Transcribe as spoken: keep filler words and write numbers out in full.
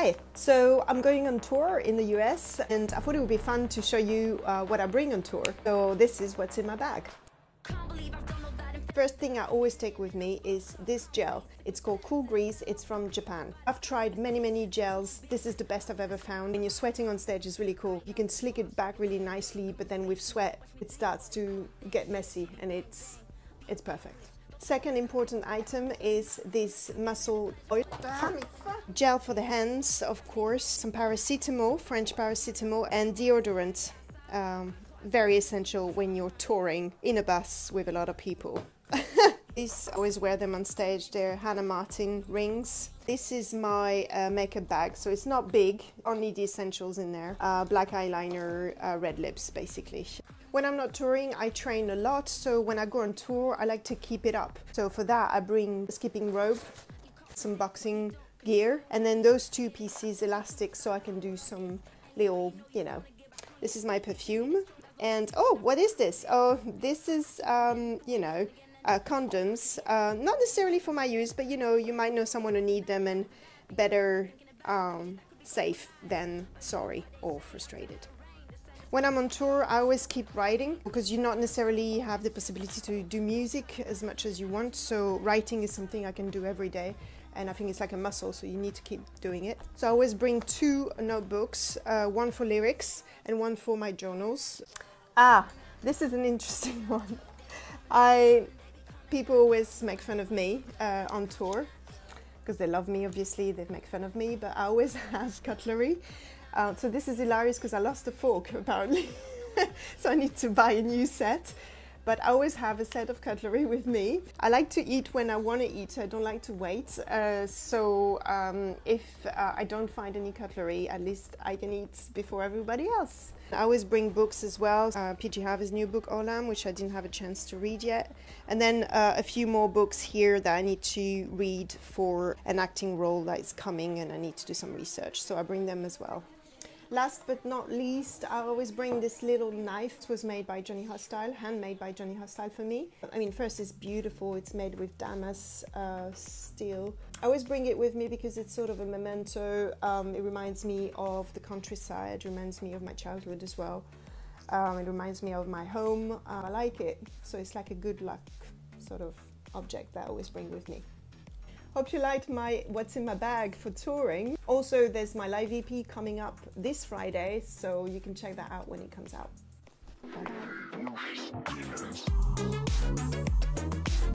Hi, so I'm going on tour in the U S and I thought it would be fun to show you uh, what I bring on tour. So this is what's in my bag. First thing I always take with me is this gel. It's called Cool Grease, it's from Japan. I've tried many, many gels. This is the best I've ever found. When you're sweating on stage, it's really cool. You can slick it back really nicely, but then with sweat, it starts to get messy and it's, it's perfect. Second important item is this muscle oil gel for the hands, of course, some paracetamol, French paracetamol, and deodorant. Um, very essential when you're touring in a bus with a lot of people. These, I always wear them on stage. They're Hannah Martin rings. This is my uh, makeup bag, so it's not big, only the essentials in there. Uh, black eyeliner, uh, red lips, basically. When I'm not touring, I train a lot, so when I go on tour, I like to keep it up. So for that, I bring a skipping rope, some boxing gear, and then those two pieces, elastic, so I can do some little, you know. This is my perfume. And, oh, what is this? Oh, this is, um, you know, uh, condoms. Uh, not necessarily for my use, but, you know, you might know someone who needs them, and better um, safe than sorry or frustrated. When I'm on tour, I always keep writing, because you not necessarily have the possibility to do music as much as you want. So writing is something I can do every day. And I think it's like a muscle, so you need to keep doing it. So I always bring two notebooks, uh, one for lyrics and one for my journals. Ah, this is an interesting one. I, people always make fun of me uh, on tour, because they love me, obviously, they make fun of me, but I always have cutlery. Uh, so this is hilarious because I lost a fork, apparently. So I need to buy a new set. But I always have a set of cutlery with me. I like to eat when I want to eat, I don't like to wait. Uh, so um, if uh, I don't find any cutlery, at least I can eat before everybody else. I always bring books as well. Uh, P G Harvey's new book, Olam, which I didn't have a chance to read yet. And then uh, a few more books here that I need to read for an acting role that is coming, and I need to do some research. So I bring them as well. Last but not least, I always bring this little knife. It was made by Johnny Hostile, handmade by Johnny Hostile for me. I mean, first it's beautiful, it's made with Damas uh, steel. I always bring it with me because it's sort of a memento. Um, it reminds me of the countryside, it reminds me of my childhood as well. Um, it reminds me of my home. Uh, I like it, so it's like a good luck sort of object that I always bring with me. Hope you liked my what's in my bag for touring. Also, there's my live E P coming up this Friday, so you can check that out when it comes out. Bye.